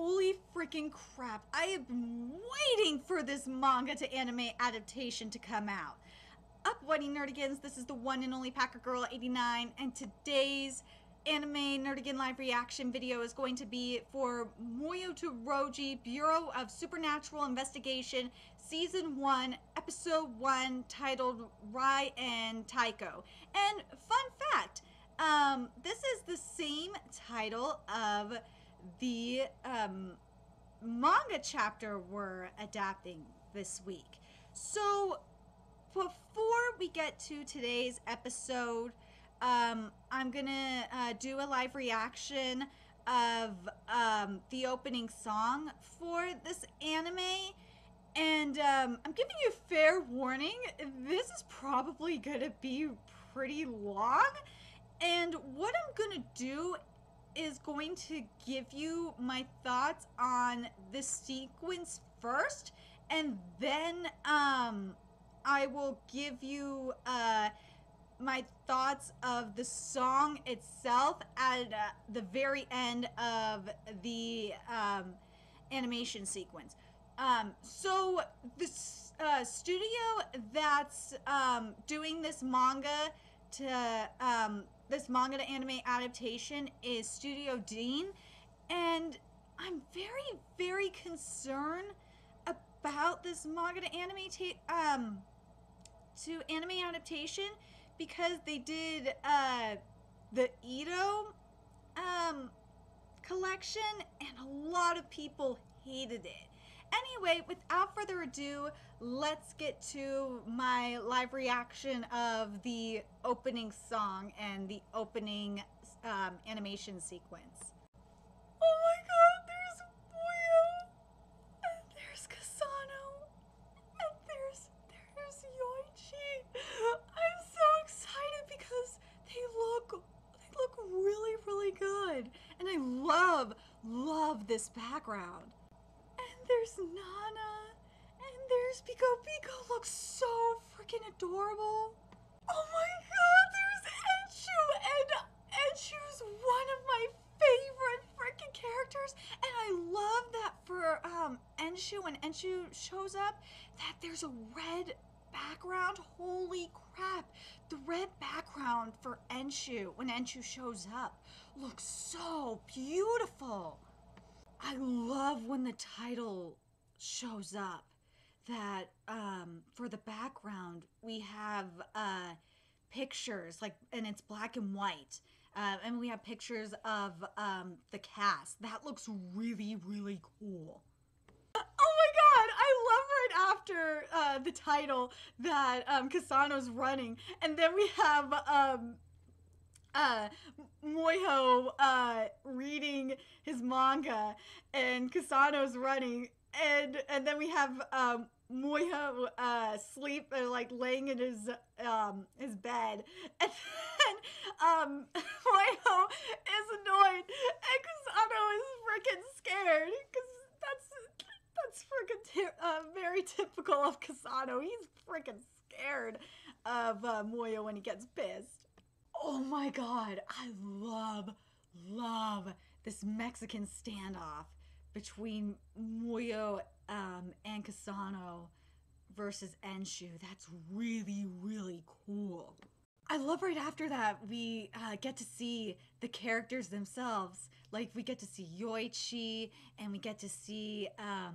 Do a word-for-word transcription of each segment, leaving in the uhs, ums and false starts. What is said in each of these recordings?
Holy freaking crap, I have been waiting for this manga to anime adaptation to come out. Up, wedding Nerdigans, this is the one and only Packer Girl eighty-nine, and today's anime Nerdigan live reaction video is going to be for Muhyo to Roji, Bureau of Supernatural Investigation, Season one, Episode one, titled Rie and Taeko. And fun fact, um, this is the same title of the um, manga chapter we're adapting this week. So before we get to today's episode, um, I'm gonna uh, do a live reaction of um, the opening song for this anime, and um, I'm giving you fair warning, this is probably gonna be pretty long, and what I'm gonna do is going to give you my thoughts on the sequence first, and then um, I will give you uh, my thoughts of the song itself at uh, the very end of the um, animation sequence. Um, so the uh, studio that's um, doing this manga to um, this manga to anime adaptation is Studio Deen, and I'm very, very concerned about this manga to anime um to anime adaptation because they did uh, the Ito um, collection, and a lot of people hated it. Anyway, without further ado, let's get to my live reaction of the opening song and the opening um, animation sequence. Oh my god, there's Fuyo, and there's Kasano, and there's, there's Yoichi. I'm so excited because they look, they look really, really good. And I love, love this background. There's Nana, and there's Biko. Biko looks so freaking adorable. Oh my god, there's Enchu, and Enchu's one of my favorite freaking characters, and I love that for um, Enchu, when Enchu shows up, that there's a red background. Holy crap, the red background for Enchu, when Enchu shows up, looks so beautiful. I love when the title shows up, that um, for the background we have uh, pictures, like, and it's black and white, uh, and we have pictures of um, the cast. That looks really, really cool. Oh my god, I love right after uh, the title that um, Kasano's running, and then we have um, Uh, Muhyo uh, reading his manga, and Kasano's running, and and then we have um, Muhyo uh, sleep, or like laying in his um, his bed, and then um, Muhyo is annoyed, and Kasano is freaking scared because that's that's freaking uh, very typical of Kasano. He's freaking scared of uh, Muhyo when he gets pissed. Oh my god, I love, love this Mexican standoff between Muhyo um, and Kasano versus Enchu. That's really, really cool. I love right after that we uh, get to see the characters themselves. Like, we get to see Yoichi, and we get to see um,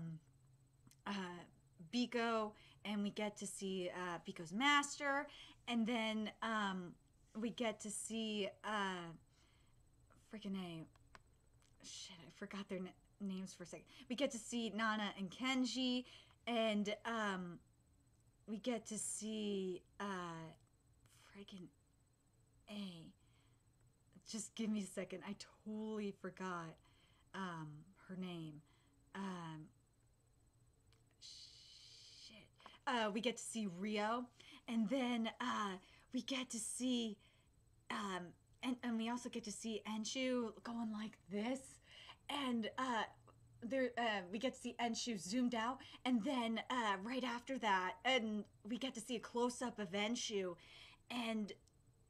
uh, Biko, and we get to see uh, Biko's master, and then... Um, we get to see, uh, freaking A, shit, I forgot their na names for a second. We get to see Nana and Kenji, and, um, we get to see, uh, freaking A. Just give me a second. I totally forgot, um, her name. Um, shit. Uh, we get to see Rio, and then, uh, we get to see, um, and, and we also get to see Enchu going like this, and uh, there uh, we get to see Enchu zoomed out, and then uh, right after that, and we get to see a close up of Enchu, and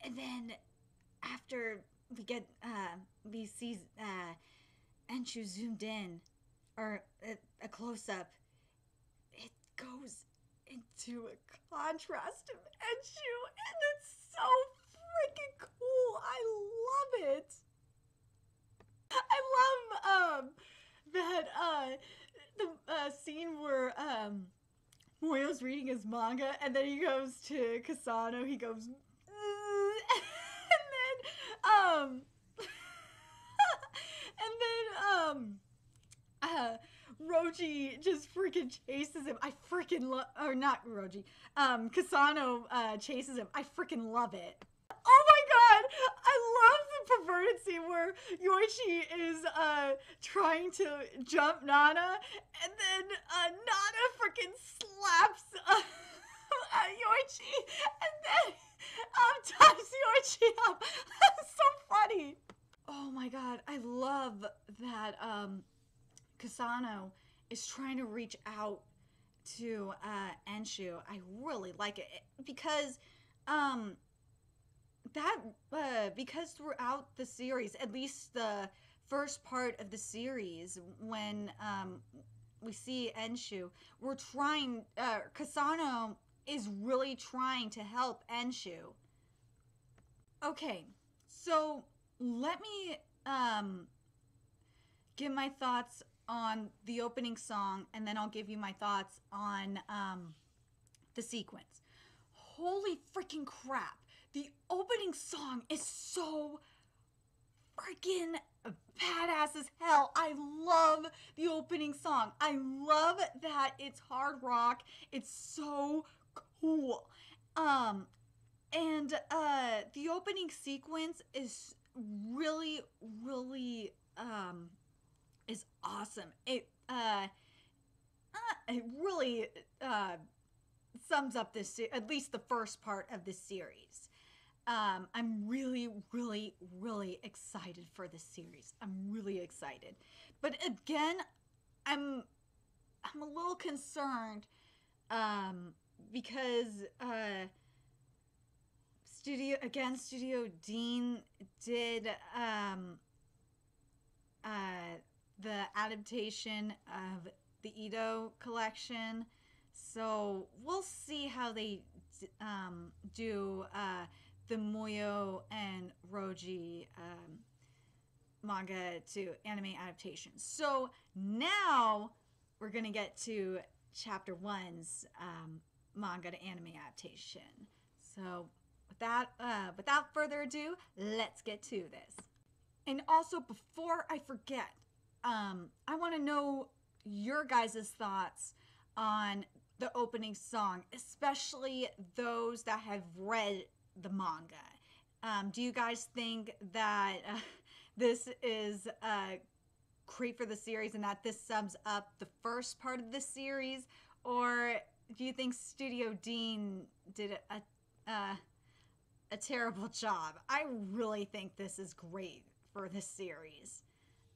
and then after we get uh, we see uh, Enchu zoomed in, or a, a close-up, it goes into a contrast of Enchu, and it's so freaking cool. I love it. I love um that uh the uh, scene where um Moyo's reading his manga, and then he goes to Kasano. He goes, and then um. And then, um, uh, Roji just freaking chases him. I freaking love, or not Roji, um, Kasano, uh, chases him. I freaking love it. Oh my god! I love the perverted scene where Yoichi is, uh, trying to jump Nana, and then, uh, Nana freaking slaps, uh, uh, Yoichi, and then, um, ties Yoichi up. That's so funny! Oh my god, I love that um, Kasano is trying to reach out to uh, Enchu. I really like it because um, that uh, because throughout the series, at least the first part of the series, when um, we see Enchu, we're trying. Uh, Kasano is really trying to help Enchu. Okay, so. Let me um, give my thoughts on the opening song, and then I'll give you my thoughts on um, the sequence. Holy freaking crap. The opening song is so freaking badass as hell. I love the opening song. I love that it's hard rock. It's so cool. Um, and uh, the opening sequence is... really really um is awesome. It uh, uh it really uh sums up this, at least the first part of this series. um I'm really really really excited for this series. I'm really excited, but again, i'm i'm a little concerned um because uh Studio again. Studio Deen did um, uh, the adaptation of the Ito collection, so we'll see how they um, do uh, the Muhyo and Roji um, manga to anime adaptations. So now we're gonna get to Chapter One's um, manga to anime adaptation. So. That, uh, without further ado, let's get to this. And also, before I forget, um, I want to know your guys' thoughts on the opening song, especially those that have read the manga. Um, do you guys think that uh, this is uh, great for the series and that this sums up the first part of the series? Or do you think Studio Deen did a... a A terrible job? I really think this is great for this series.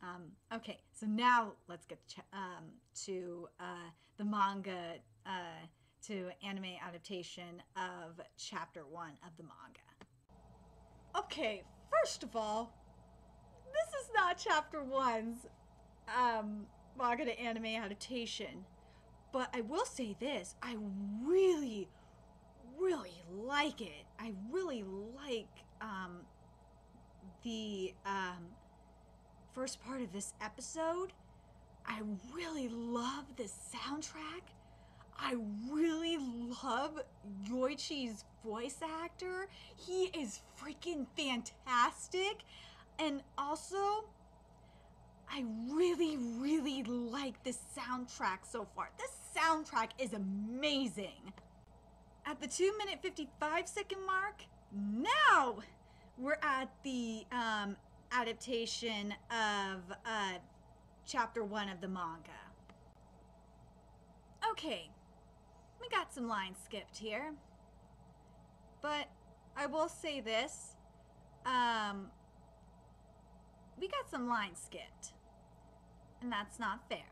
Um, okay, so now let's get to, um, to uh, the manga uh, to anime adaptation of Chapter One of the manga. Okay, first of all, this is not Chapter One's um, manga to anime adaptation, but I will say this: I really. really like it. I really like um, the um, first part of this episode. I really love the soundtrack. I really love Yoichi's voice actor. He is freaking fantastic. And also, I really, really like the soundtrack so far. This soundtrack is amazing. At the two minute fifty-five second mark, now we're at the um, adaptation of uh, Chapter One of the manga. Okay, we got some lines skipped here, but I will say this, um, we got some lines skipped, and that's not fair.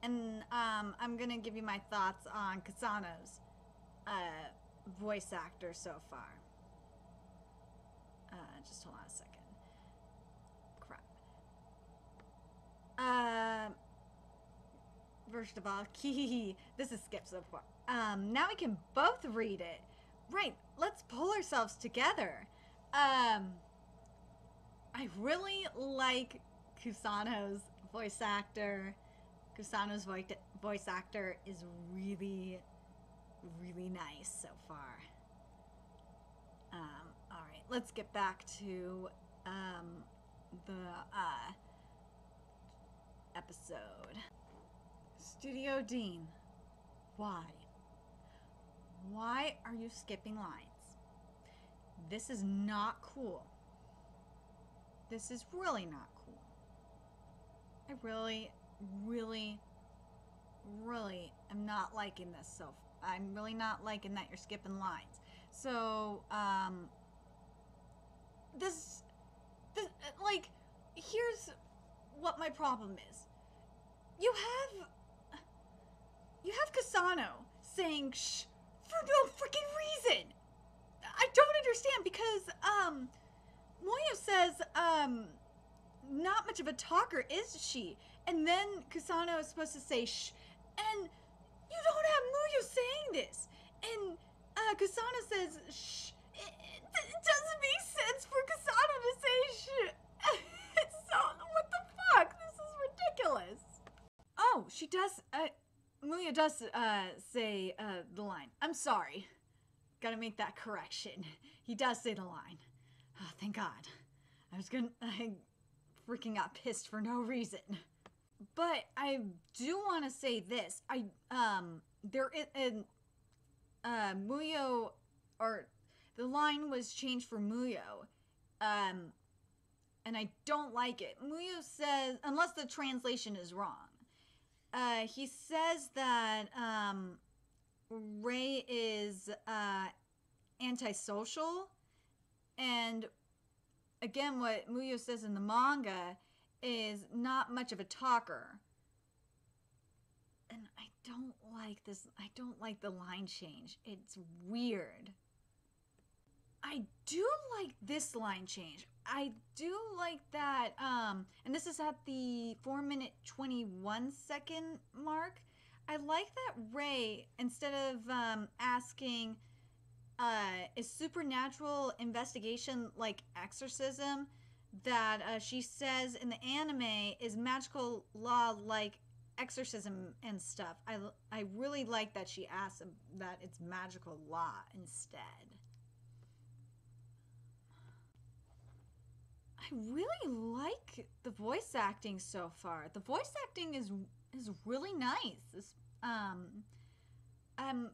And um, I'm going to give you my thoughts on Kasano's uh, voice actor so far. Uh, just hold on a second. Crap. Uh, first of all, kihihi, this is Skip so far. Um, now we can both read it. Right, let's pull ourselves together. Um, I really like Kasano's voice actor. Kasano's voice actor is really, really nice so far. Um, all right, let's get back to um, the uh, episode. Studio Deen, why? Why are you skipping lines? This is not cool. This is really not cool. I really, really, really am not liking this. So I'm really not liking that you're skipping lines. So, um, this, this, like, here's what my problem is. You have, you have Kasano saying shh for no freaking reason. I don't understand because, um, Moyo says, um, not much of a talker, is she? And then Kasano is supposed to say shh, and you don't have Muhyo saying this. And uh, Kasano says shh. It, it, it doesn't make sense for Kasano to say shh. So what the fuck? This is ridiculous. Oh, she does. Uh, Muhyo does uh, say uh, the line. I'm sorry. Gotta make that correction. He does say the line. Oh, thank God. I was gonna. I freaking got pissed for no reason. But I do want to say this. I um there is and uh, Muhyo, or the line was changed for Muhyo, um, and I don't like it. Muhyo says, unless the translation is wrong, uh, he says that um, Rie is uh, antisocial, and again, what Muhyo says in the manga is not much of a talker. And I don't like this. I don't like the line change. It's weird. I do like this line change. I do like that. Um, and this is at the four minute twenty-one second mark. I like that Rie, instead of um, asking, uh, is supernatural investigation like exorcism? That uh, she says in the anime is magical law like exorcism and stuff. I, I really like that she asks that it's magical law instead. I really like the voice acting so far. The voice acting is is really nice. It's, um, I'm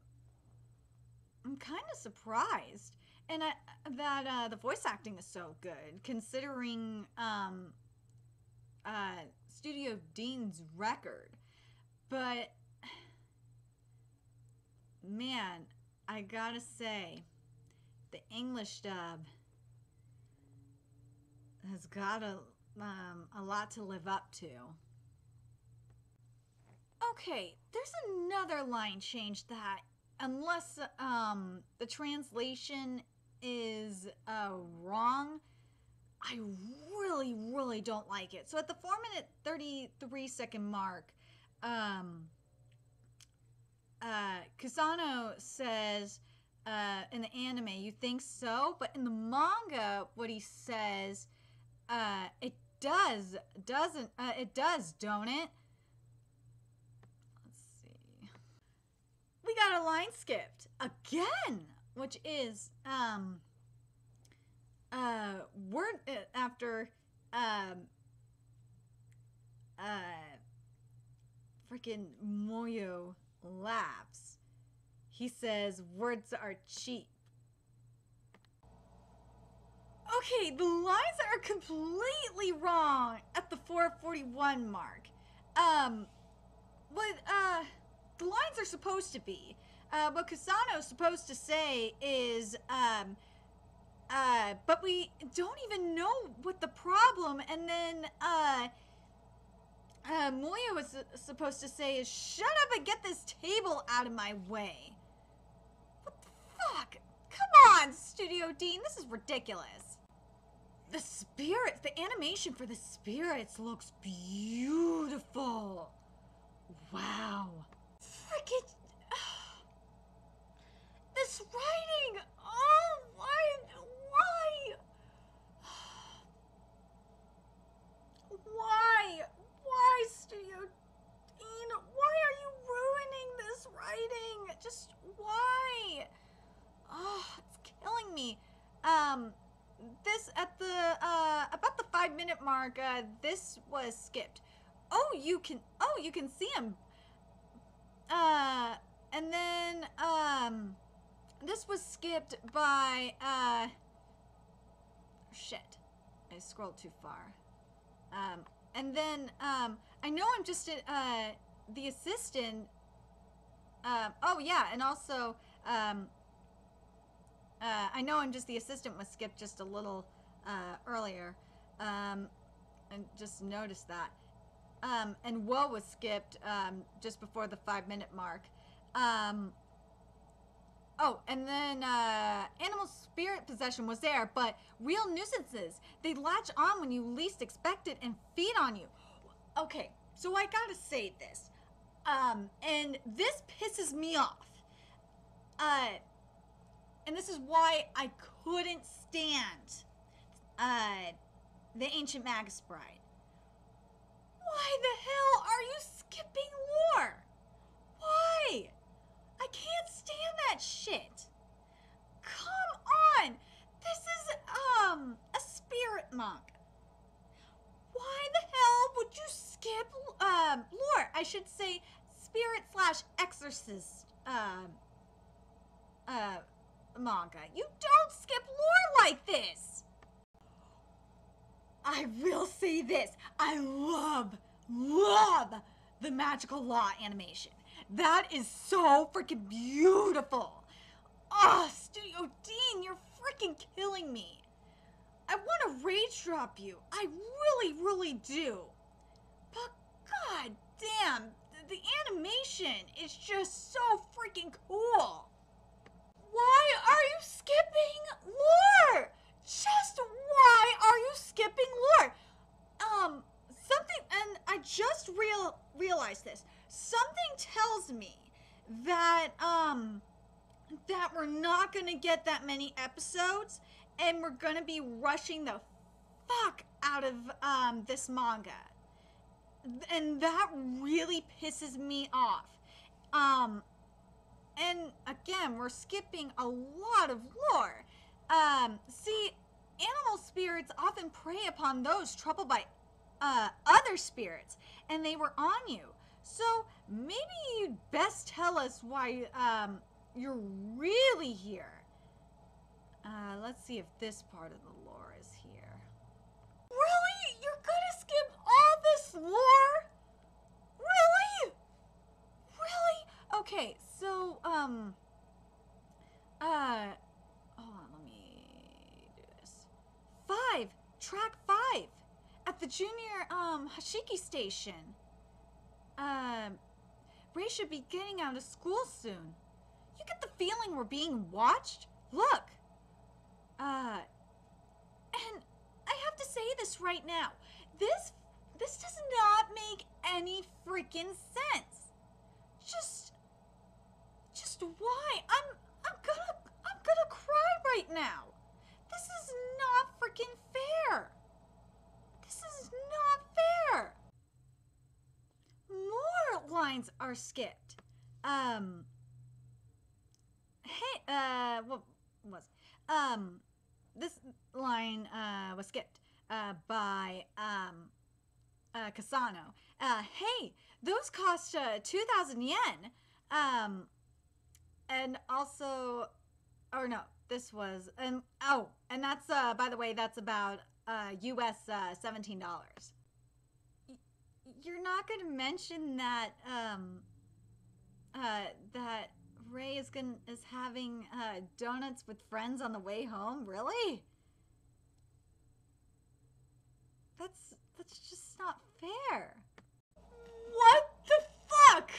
I'm kind of surprised. And I, that uh, the voice acting is so good, considering um, uh, Studio Deen's record. But, man, I gotta say, the English dub has got a, um, a lot to live up to. Okay, there's another line change that, unless um, the translation is uh, wrong, I really, really don't like it. So at the four minute thirty-three second mark, um, uh, Kasano says uh, in the anime, you think so? But in the manga, what he says, uh, it does, doesn't, uh, it does, don't it? Let's see. We got a line skipped again. Which is, um, uh, word after, um, uh, freaking Moyo laughs. He says, words are cheap. Okay, the lines are completely wrong at the four forty-one mark. Um, what, uh, the lines are supposed to be. Uh, what Kasano's supposed to say is, um, uh, but we don't even know what the problem, and then, uh, uh, Moyo was supposed to say is, shut up and get this table out of my way. What the fuck? Come on, Studio Deen, this is ridiculous. The spirits, the animation for the spirits looks beautiful. Wow. Freaking... This writing! Oh, why? Why? Why? Why, Studio Deen? Why are you ruining this writing? Just why? Oh, it's killing me. Um, this at the, uh, about the five minute mark, uh, this was skipped. Oh, you can, oh, you can see him. Uh, and then, um, this was skipped by, uh, shit. I scrolled too far. Um, and then, um, I know I'm just, uh, the assistant. Um, oh yeah. And also, um, Uh, I know I'm just the assistant was skipped just a little uh, earlier. Um, and just noticed that. Um, and Woe was skipped um, just before the five minute mark. Um, oh, and then uh, animal spirit possession was there, but real nuisances. They latch on when you least expect it and feed on you. Okay, so I gotta say this. Um, and this pisses me off. Uh... And this is why I couldn't stand uh, the Ancient Magus Bride. Why the hell are you skipping lore? Why? I can't stand that shit. Come on. This is um a spirit monk. Why the hell would you skip um, lore? I should say spirit slash exorcist um, uh. manga. You don't skip lore like this! I will say this. I love, love the Magical Law animation. That is so freaking beautiful. Oh, Studio Deen, you're freaking killing me. I want to rage drop you. I really, really do. But god damn, the animation is just so freaking cool. Why are you skipping lore? Just why are you skipping lore? Um, something, and I just real realized this. Something tells me that, um, that we're not going to get that many episodes, and we're going to be rushing the fuck out of, um, this manga. And that really pisses me off. Um... And again, we're skipping a lot of lore. Um, see, animal spirits often prey upon those troubled by uh, other spirits, and they were on you. So maybe you'd best tell us why um, you're really here. Uh, let's see if this part of the lore is here. Really? You're gonna skip all this lore? Really? Really? Okay. So, um, uh, hold on, let me do this. Five, track five, at the junior, um, Hashiki station. Um, Rie should be getting out of school soon. You get the feeling we're being watched? Look. Uh, and I have to say this right now. This, this does not make any freaking sense. Just... Just why? I'm I'm gonna I'm gonna cry right now. This is not freaking fair. This is not fair. More lines are skipped. Um. Hey, uh, what was um, this line uh was skipped uh by um, uh Kasano. Uh, hey, those cost uh two thousand yen. Um. And also, or no, this was, and oh, and that's, uh, by the way, that's about uh, U S uh, seventeen dollars. Y you're not going to mention that, um, uh, that Rie is going is having uh, donuts with friends on the way home? Really? That's, that's just not fair. What the fuck?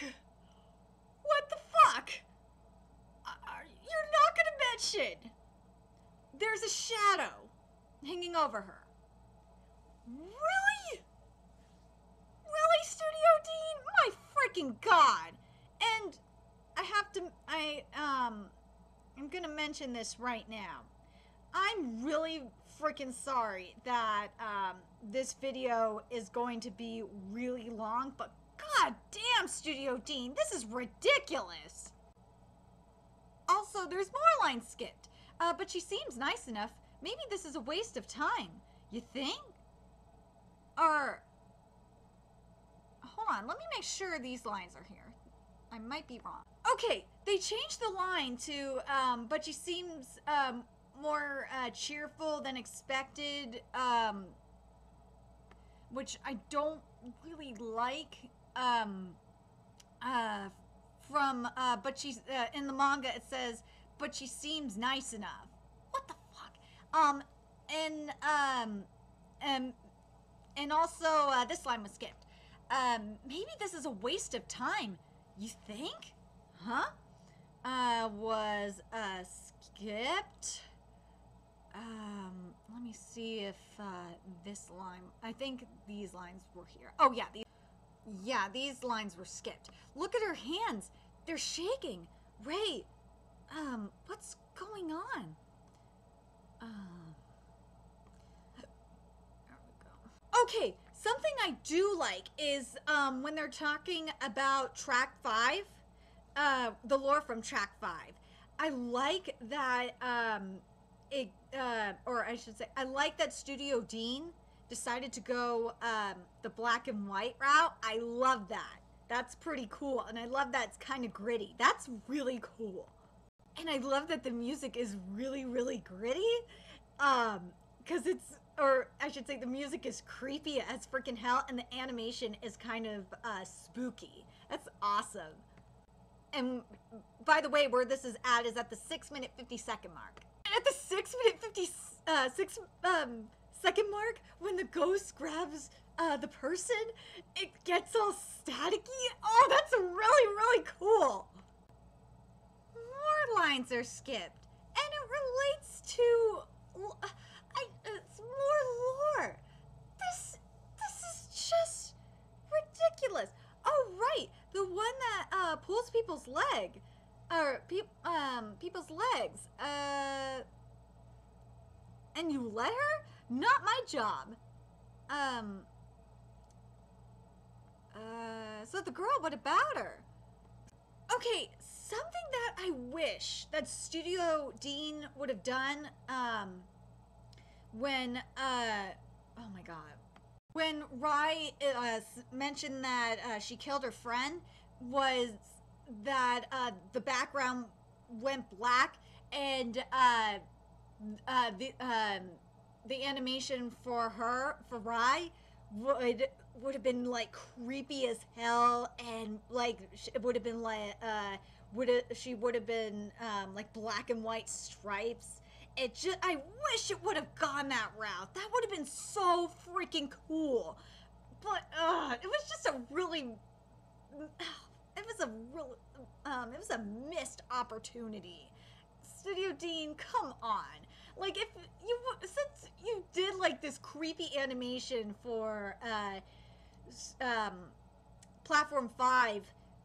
What the fuck? You're not gonna mention there's a shadow hanging over her. Really? Really, Studio Deen? My freaking god. And I have to, I, um, I'm gonna mention this right now. I'm really freaking sorry that um, this video is going to be really long, but god damn, Studio Deen, this is ridiculous. Also, there's more lines skipped, uh, but she seems nice enough. Maybe this is a waste of time, you think? Or, hold on, let me make sure these lines are here. I might be wrong. Okay, they changed the line to, um, but she seems um, more uh, cheerful than expected, um, which I don't really like, um, uh, from, uh, but she's, uh, in the manga it says, but she seems nice enough. What the fuck? Um, and, um, and, and also, uh, this line was skipped. Um, maybe this is a waste of time. You think? Huh? Uh, was, uh, skipped. Um, let me see if, uh, this line, I think these lines were here. Oh, yeah. These, yeah, these lines were skipped. Look at her hands. They're shaking. Rie, um, what's going on? Um, there we go. Okay. Something I do like is um, when they're talking about track five, uh, the lore from track five. I like that, um, it, uh, or I should say, I like that Studio Deen decided to go um, the black and white route. I love that. That's pretty cool. And I love that it's kind of gritty. That's really cool. And I love that the music is really, really gritty. Um, Because it's, or I should say the music is creepy as freaking hell and the animation is kind of uh, spooky. That's awesome. And by the way, where this is at is at the six minute fifty second mark. And at the six minute fifty-six second mark, when the ghost grabs uh, the person, it gets all staticky. Oh, that's really, really cool. More lines are skipped. And it relates to... Uh, I, it's more lore. This, this is just ridiculous. Oh, right. The one that uh, pulls people's leg, or pe um, people's legs. Uh, and you let her? Not my job. Um. Uh, so the girl, what about her? Okay, something that I wish that Studio Deen would have done, um, when, uh, oh my god, when Rie uh, mentioned that uh, she killed her friend, was that uh, the background went black and uh, uh, the um, the animation for her, for Rie, would would have been like creepy as hell, and like it would have been like uh, would she would have been um, like black and white stripes. It just, I wish it would have gone that route. That would have been so freaking cool. But, uh, it was just a really, it was a real, um, it was a missed opportunity. Studio Deen, come on. Like, if you, since you did, like, this creepy animation for, uh, um, Platform five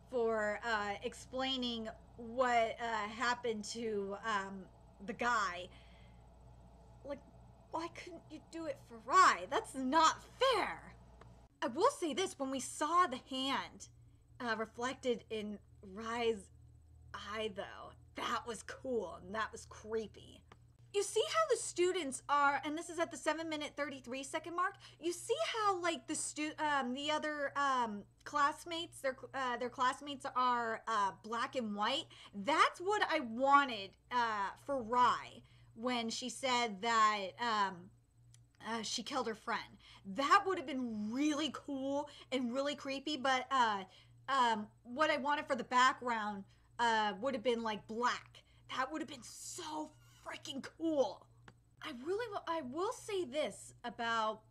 for, uh, explaining what, uh, happened to, um, the guy, like, why couldn't you do it for Rie? That's not fair. I will say this, when we saw the hand uh, reflected in Rie's eye, though, that was cool and that was creepy. You see how the students are, and this is at the seven minute thirty-three second mark, you see how, like, the stu um, the other um, classmates, their, uh, their classmates are uh, black and white? That's what I wanted uh, for Rie when she said that um, uh, she killed her friend. That would have been really cool and really creepy, but uh, um, what I wanted for the background uh, would have been, like, black. That would have been so freaking cool. I really will, I will say this about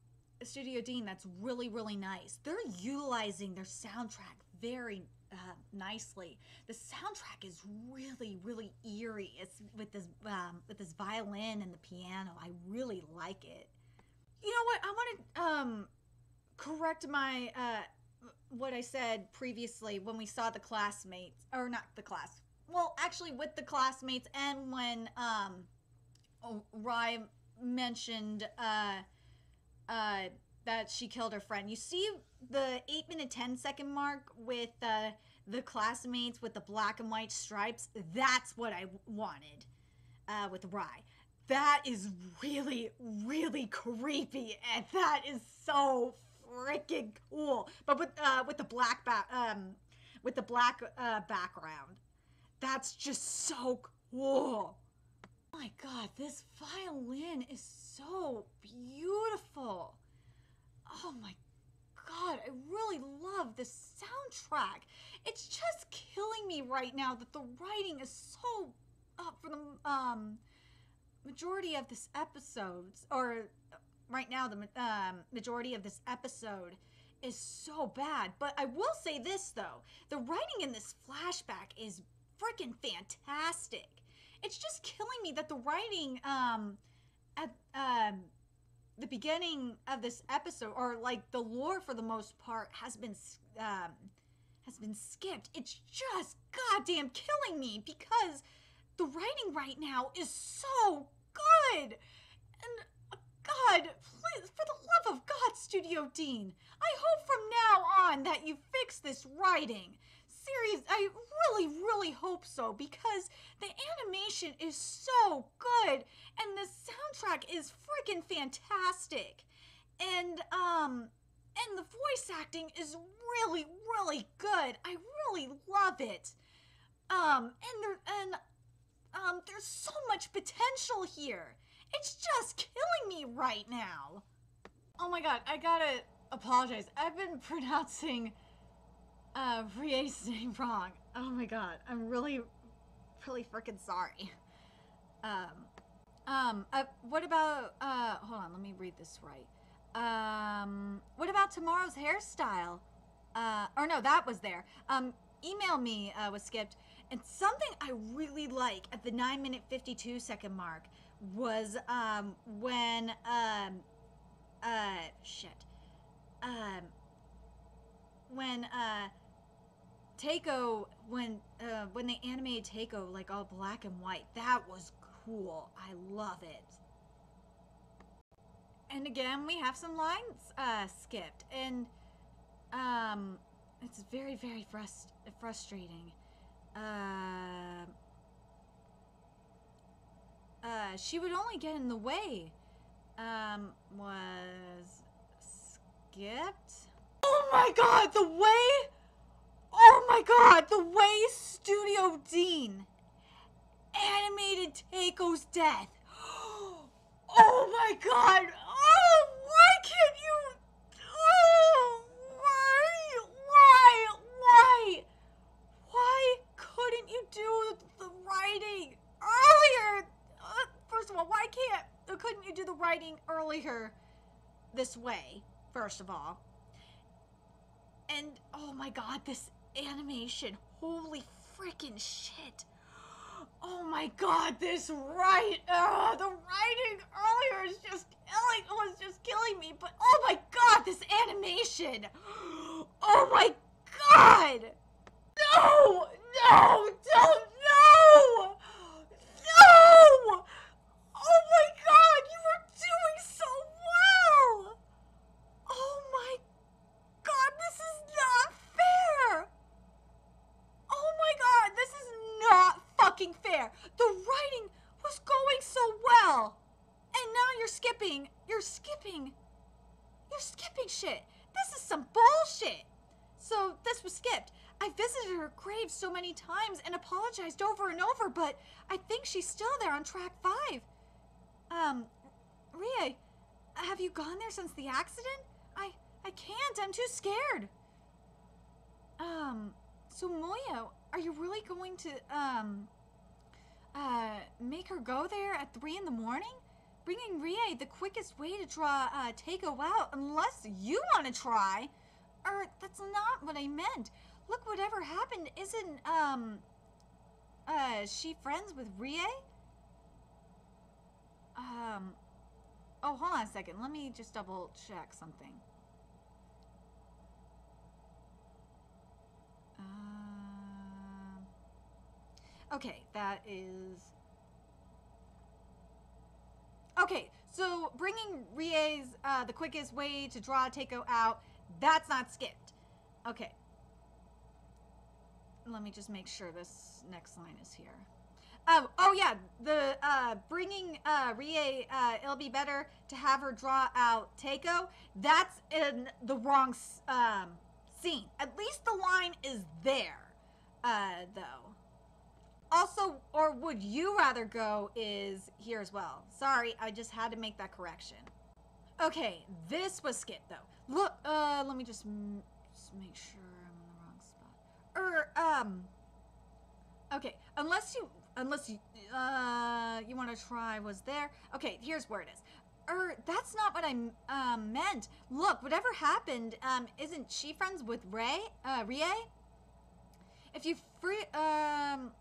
Studio Deen that's really, really nice. They're utilizing their soundtrack very uh, nicely. The soundtrack is really, really eerie. It's with this, um, with this violin and the piano. I really like it. You know what? I want to um, correct my, uh, what I said previously when we saw the classmates, or not the class, well, actually with the classmates, and when um, Rie mentioned uh, uh, that she killed her friend. You see the eight minute ten second mark with uh, the classmates with the black and white stripes? That's what I wanted uh, with Rie. That is really, really creepy, and that is so freaking cool. But with uh, with the black back, um, with the black uh, background, that's just so cool. Oh my God, this violin is so beautiful. Oh my God, I really love this soundtrack. It's just killing me right now that the writing is so up for the um. majority of this episodes, or right now the um, majority of this episode is so bad. But I will say this though, the writing in this flashback is freaking fantastic. It's just killing me that the writing um, at um, the beginning of this episode, or like the lore for the most part, has been um, has been skipped. It's just goddamn killing me because the writing right now is so good. And God, please, for the love of God, Studio Deen, I hope from now on that you fix this writing. Series, I really, really hope so, because the animation is so good and the soundtrack is freaking fantastic. And um and the voice acting is really, really good. I really love it. Um and there and Um, there's so much potential here. It's just killing me right now. Oh my God, I gotta apologize. I've been pronouncing uh, Rie's name wrong. Oh my God, I'm really, really freaking sorry. Um, um, uh, what about, uh, hold on, let me read this right. Um, what about tomorrow's hairstyle? Uh, or no, that was there. Um, email me uh, was skipped. And something I really like at the nine minute fifty-two second mark was um, when, um, uh, shit, um, when, uh, Taeko, when, uh, when they animated Taeko, like, all black and white. That was cool. I love it. And again, we have some lines, uh, skipped. And, um, it's very, very frust- frustrating. Uh, uh, she would only get in the way, um, was skipped. Oh my God, the way, oh my God, the way Studio Deen animated Taeko's death. Oh my God, oh, why can't you, oh, why, why, why? Why couldn't you do the writing earlier? Uh, first of all, why can't, uh, couldn't you do the writing earlier this way, first of all? And, oh my God, this animation. Holy freaking shit. Oh my God, this right, uh, the writing earlier is just killing, was just killing me. But, oh my God, this animation. Oh my God. No! No! Don't! No! No! Oh my God! You were doing so well! Oh my God! This is not fair! Oh my God! This is not fucking fair! The writing was going so well! And now you're skipping! You're skipping! You're skipping shit! This is some bullshit! So, this was skipped. I visited her grave so many times and apologized over and over, but I think she's still there on track five. Um, Rie, have you gone there since the accident? I, I can't. I'm too scared. Um, so Moyo, are you really going to, um, uh, make her go there at three in the morning? Bringing Rie the quickest way to draw, uh, Taeko out, unless you want to try. Or, that's not what I meant. Look, whatever happened, isn't, um, uh, she friends with Rie? Um, oh, hold on a second. Let me just double check something. Okay, that is... Okay, so bringing Rie's uh, the quickest way to draw Taeko out, that's not skipped. Okay. Let me just make sure this next line is here. Oh, oh yeah, the uh, bringing uh, Rie, uh, it'll be better to have her draw out Taeko. That's in the wrong um, scene. At least the line is there, uh, though. Also, or would you rather go is here as well. Sorry, I just had to make that correction. Okay, this was skipped, though. Look, uh, let me just, m just make sure I'm in the wrong spot. Or, um, okay, unless you, unless you, uh, you want to try was there. Okay, here's where it is. Er, that's not what I uh, meant. Look, whatever happened, um, isn't she friends with Rie? Uh, Rie? If you free, um...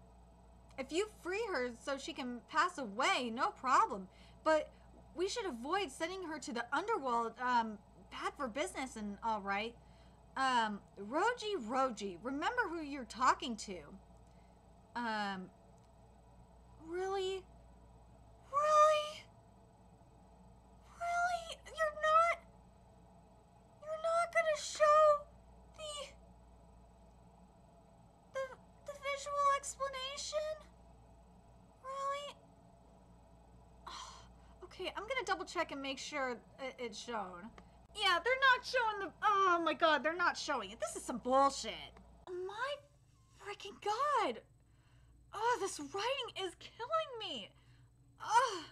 If you free her so she can pass away, no problem. But we should avoid sending her to the underworld. Um, bad for business and all right. Um, Roji, Roji, remember who you're talking to. Um, really? Really? Really? You're not... You're not gonna show... Visual explanation? Really? Oh, okay, I'm gonna double check and make sure it, it's shown. Yeah, they're not showing the. Oh my god, they're not showing it. This is some bullshit. My freaking god. Oh, this writing is killing me. Oh.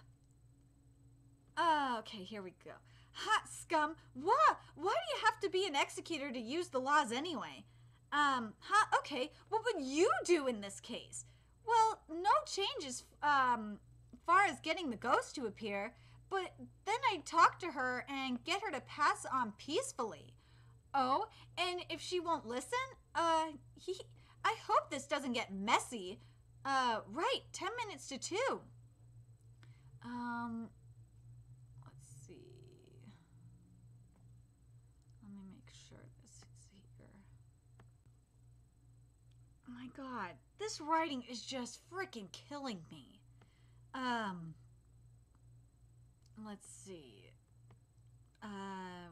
Oh, okay, here we go. Hot scum. What? Why do you have to be an executor to use the laws anyway? Um, huh, okay, what would you do in this case? Well, no changes, um, far as getting the ghost to appear, but then I'd talk to her and get her to pass on peacefully. Oh, and if she won't listen, uh, he, I hope this doesn't get messy. Uh, right, ten minutes to two. Um, let's see. Let me make sure this is here. My god, this writing is just freaking killing me. Um, let's see. Uh,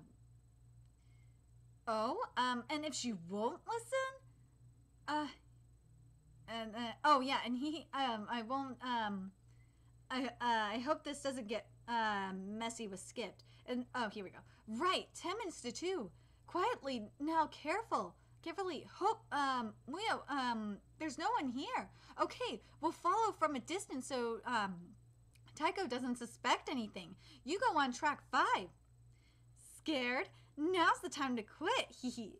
oh, um, and if she won't listen, uh, and, uh, oh yeah, and he, um, I won't, um, I, uh, I hope this doesn't get, uh, messy with skipped. And, oh, here we go. Right, ten minutes to two. Quietly, now careful. Carefully, hope, um, Muhyo, um, there's no one here. Okay, we'll follow from a distance so, um, Taeko doesn't suspect anything. You go on track five. Scared? Now's the time to quit, hee hee.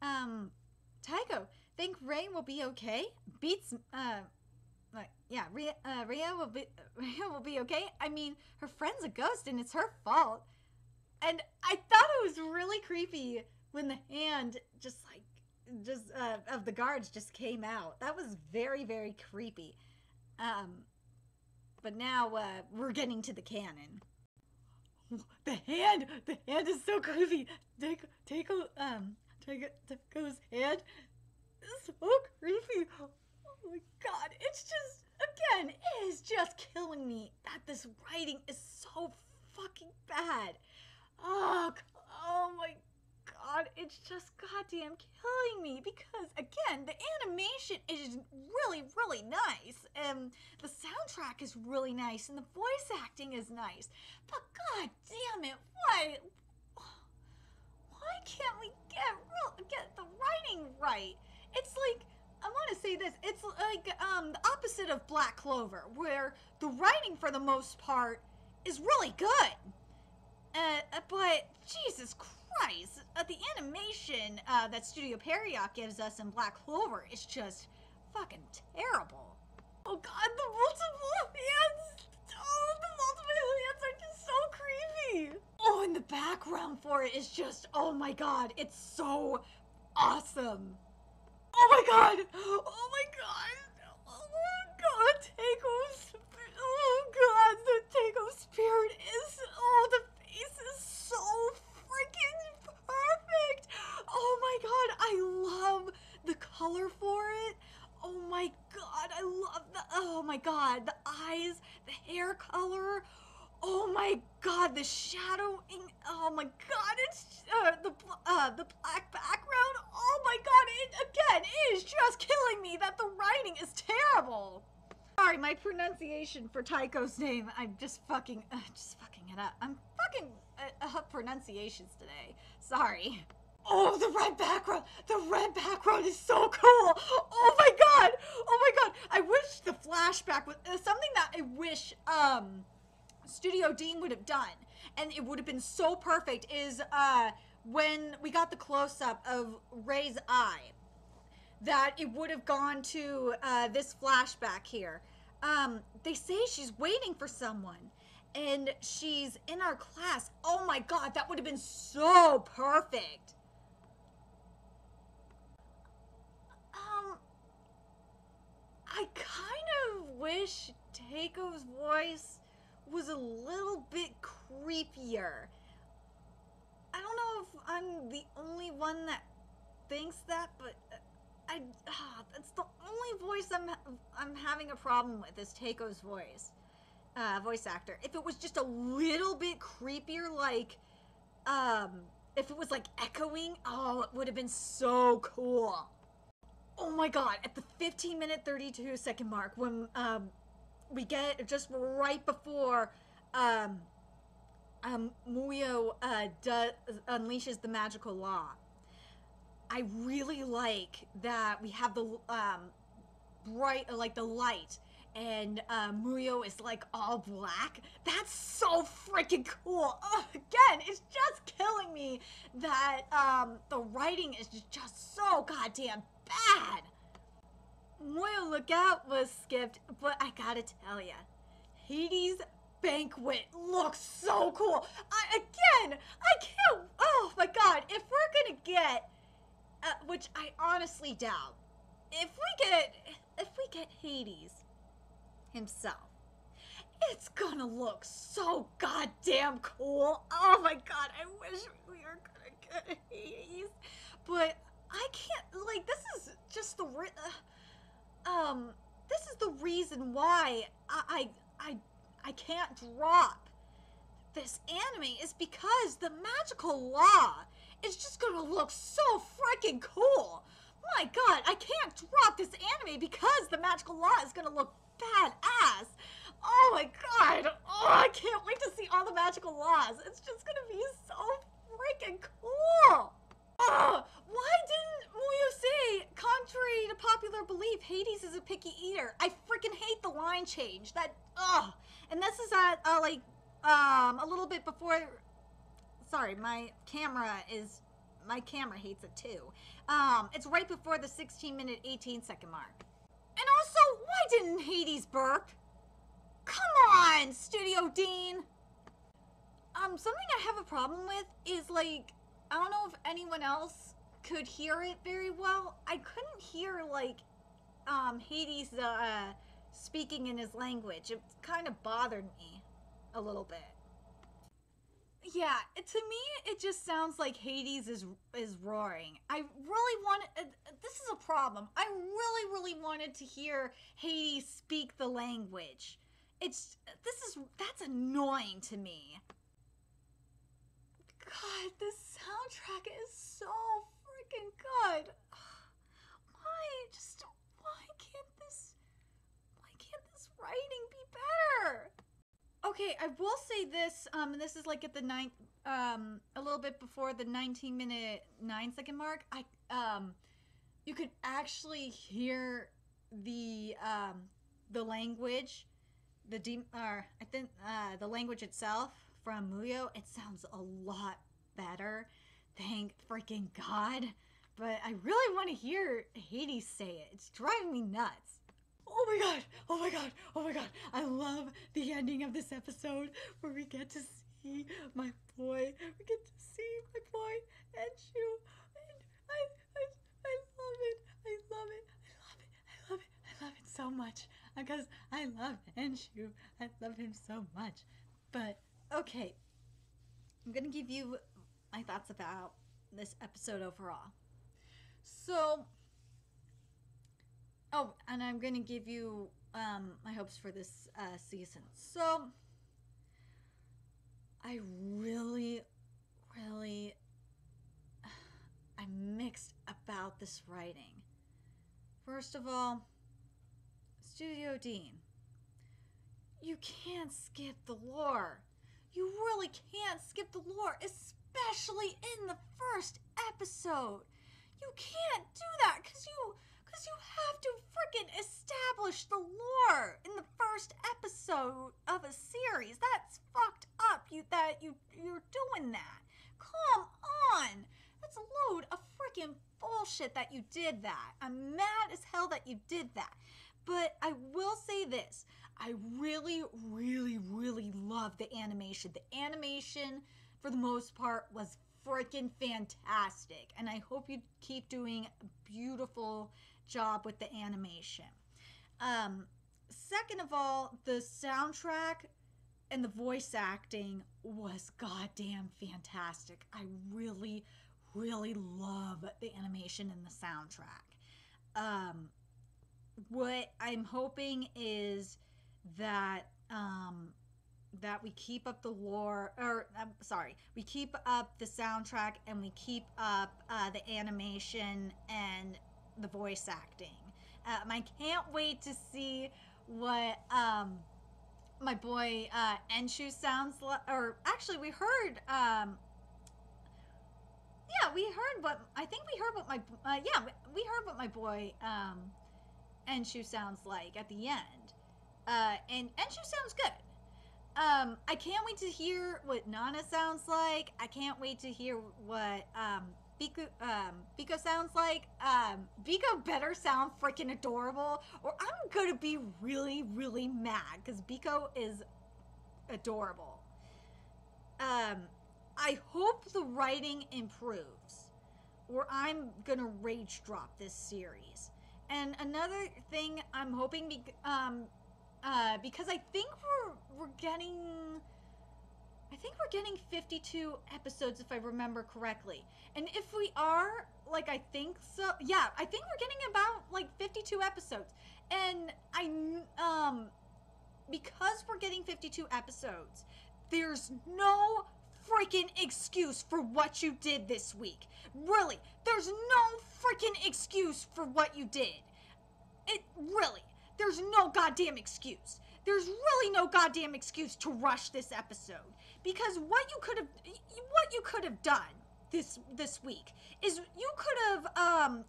Um, Taeko, think Rie will be okay? Beats, uh, uh yeah, Rie, uh, Rie will be, Rie will be okay? I mean, her friend's a ghost and it's her fault. And I thought it was really creepy when the hand just, like, just uh, of the guards just came out. That was very, very creepy. Um, but now uh, we're getting to the canon. The hand, the hand is so creepy. Take, take, um, take, Taeko's hand is so creepy. Oh my god, it's just again, it is just killing me that this writing is so fucking bad. Oh, oh my. God, it's just goddamn killing me because, again, the animation is really, really nice, and the soundtrack is really nice, and the voice acting is nice, but god damn it, why, why can't we get real, get the writing right? It's like, I want to say this, it's like um, the opposite of Black Clover, where the writing, for the most part, is really good, uh, but Jesus Christ. Christ, uh, the animation uh, that Studio Pierrot gives us in Black Clover is just fucking terrible. Oh god, the multiple hands! Oh, the multiple hands are just so creepy! Oh, and the background for it is just, oh my god, it's so awesome! Oh my god! Oh my god! Oh my god, Taeko's... Oh god, the Taeko spirit is... Oh, the face is so freaking perfect! Oh my god, I love the color for it. Oh my god, I love Oh my god, the eyes, the hair color, oh my god, the shadowing, oh my god, it's uh, the uh, the black background, oh my god, it again it is just killing me that the writing is terrible. Sorry, my pronunciation for Taeko's name, I'm just fucking, uh, just fucking it up. I'm fucking uh, up pronunciations today, sorry. Oh, the red background! The red background is so cool! Oh my god! Oh my god! I wish the flashback was uh, something that I wish um, Studio Deen would have done, and it would have been so perfect, is uh, when we got the close-up of Rie's eye, that it would have gone to uh, this flashback here. Um, they say she's waiting for someone, and she's in our class. Oh my god, that would have been so perfect! I kind of wish Taeko's voice was a little bit creepier. I don't know if I'm the only one that thinks that, but I oh, that's the only voice I'm I'm having a problem with, is Taeko's voice, uh, voice actor. If it was just a little bit creepier, like um, if it was like echoing, oh, it would have been so cool. Oh my god, at the fifteen minute thirty-two second mark, when um, we get just right before um, um, Muhyo uh, does, unleashes the magical law, I really like that we have the um, bright, like the light, and uh, Muhyo is like all black. That's so freaking cool. Oh, again, it's just killing me that um, the writing is just so goddamn bad. Moyo Lookout was skipped, but I gotta tell ya, Hades Banquet looks so cool. I, again, I can't. Oh my god, if we're gonna get, uh, which I honestly doubt, if we get, if we get Hades himself, it's gonna look so goddamn cool. Oh my god, I wish we were gonna get Hades, but I can't, like, this is just the, uh, um, this is the reason why I, I, I, I can't drop this anime, is because the magical law is just gonna look so freaking cool. My god, I can't drop this anime because the magical law is gonna look badass. Oh my god, oh, I can't wait to see all the magical laws. It's just gonna be so freaking cool. Oh, why didn't Muhyo say, contrary to popular belief, Hades is a picky eater? I freaking hate the line change. That, oh, and this is at, uh, like, um, a little bit before, sorry, my camera is, my camera hates it too. Um, it's right before the sixteen minute, eighteen second mark. And also, why didn't Hades burp? Come on, Studio Deen. Um, something I have a problem with is, like, I don't know if anyone else could hear it very well. I couldn't hear, like, um, Hades uh, speaking in his language. It kind of bothered me a little bit. Yeah, to me, it just sounds like Hades is is roaring. I really wanted, uh, this is a problem. I really, really wanted to hear Hades speak the language. It's, this is, that's annoying to me. God, this soundtrack is so freaking good. Why, just why can't this, why can't this writing be better? Okay, I will say this. Um, this is like at the nine, um, a little bit before the nineteen minute nine second mark. I um, you could actually hear the um, the language, the de- or I think uh, the language itself. From Muhyo, it sounds a lot better, thank freaking god, but I really want to hear Hades say it. It's driving me nuts. Oh my god, oh my god, oh my god, I love the ending of this episode where we get to see my boy, we get to see my boy, Enchu, and I, I, I love it, I love it, I love it, I love it, I love it so much, because I love Enchu, I love him so much, but... Okay, I'm going to give you my thoughts about this episode overall. So, oh, and I'm going to give you um, my hopes for this uh, season. So I really, really, I'm mixed about this writing. First of all, Studio Deen. You can't skip the lore. You really can't skip the lore, especially in the first episode. You can't do that because you, because you have to freaking establish the lore in the first episode of a series. That's fucked up. You that you you're doing that. Come on. That's a load of freaking bullshit that you did that. I'm mad as hell that you did that. But I will say this. I really, really, really love the animation. The animation, for the most part, was freaking fantastic. And I hope you keep doing a beautiful job with the animation. Um, second of all, the soundtrack and the voice acting was goddamn fantastic. I really, really love the animation and the soundtrack. Um, what I'm hoping is that um that we keep up the lore, or I'm sorry, we keep up the soundtrack and we keep up uh the animation and the voice acting. um, I can't wait to see what um my boy uh Enchu sounds like. Or actually we heard um yeah we heard what I think we heard what my uh, yeah we heard what my boy um Enchu sounds like at the end. Uh, and Enchu sounds good. Um, I can't wait to hear what Nana sounds like. I can't wait to hear what um, Biko, um, Biko sounds like. Um, Biko better sound freaking adorable, or I'm gonna be really, really mad because Biko is adorable. Um, I hope the writing improves, or I'm gonna rage drop this series. And another thing I'm hoping, um, Uh, because I think we're we're getting, I think we're getting fifty-two episodes if I remember correctly. And if we are, like I think so, yeah, I think we're getting about like fifty-two episodes. And I, um, because we're getting fifty-two episodes, there's no freaking excuse for what you did this week. Really, there's no freaking excuse for what you did. It really. There's no goddamn excuse. There's really no goddamn excuse to rush this episode, because what you could have, what you could have done this this week is you could have um,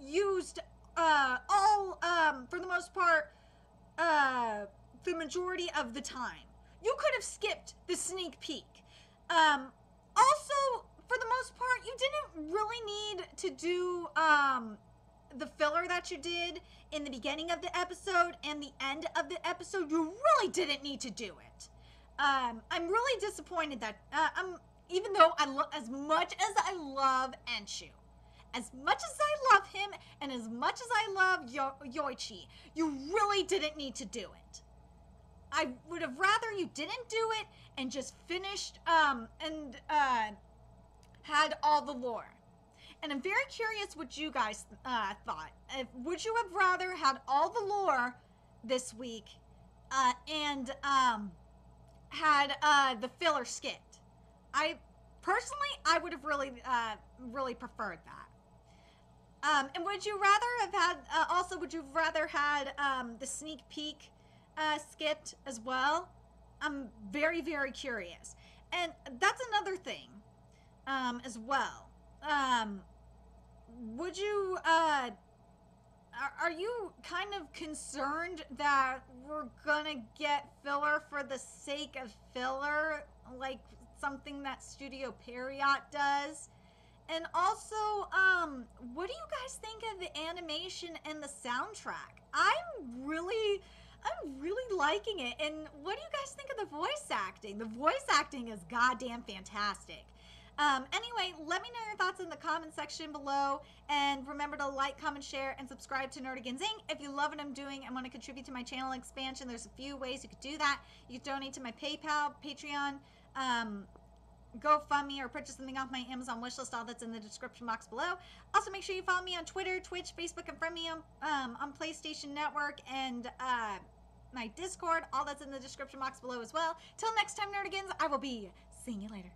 used uh, all um, for the most part uh, the majority of the time. You could have skipped the sneak peek. Um, also, for the most part, you didn't really need to do um, the filler that you did in the beginning of the episode and the end of the episode. You really didn't need to do it. Um, I'm really disappointed that, uh, I'm, even though I love, as much as I love Enchu, as much as I love him, and as much as I love Yo Yoichi, you really didn't need to do it. I would have rather you didn't do it and just finished, um, and, uh, had all the lore. And I'm very curious what you guys uh, thought. If, would you have rather had all the lore this week uh, and um, had uh, the filler skipped? I personally, I would have really, uh, really preferred that. Um, and would you rather have had? Uh, also, would you have rather had um, the sneak peek uh, skipped as well? I'm very, very curious. And that's another thing um, as well. Um, would you, uh, are, are you kind of concerned that we're gonna get filler for the sake of filler, like something that Studio Pierrot does? And also, um, what do you guys think of the animation and the soundtrack? I'm really, I'm really liking it. And what do you guys think of the voice acting? The voice acting is goddamn fantastic. Um, anyway, let me know your thoughts in the comment section below, and remember to like, comment, share, and subscribe to Nerdigans Incorporated. If you love what I'm doing and want to contribute to my channel expansion, there's a few ways you could do that. You could donate to my PayPal, Patreon, um, GoFundMe or purchase something off my Amazon wishlist, all that's in the description box below. Also, make sure you follow me on Twitter, Twitch, Facebook, and friend me on, um, on PlayStation Network and uh, my Discord. All that's in the description box below as well. Till next time, Nerdigans, I will be seeing you later.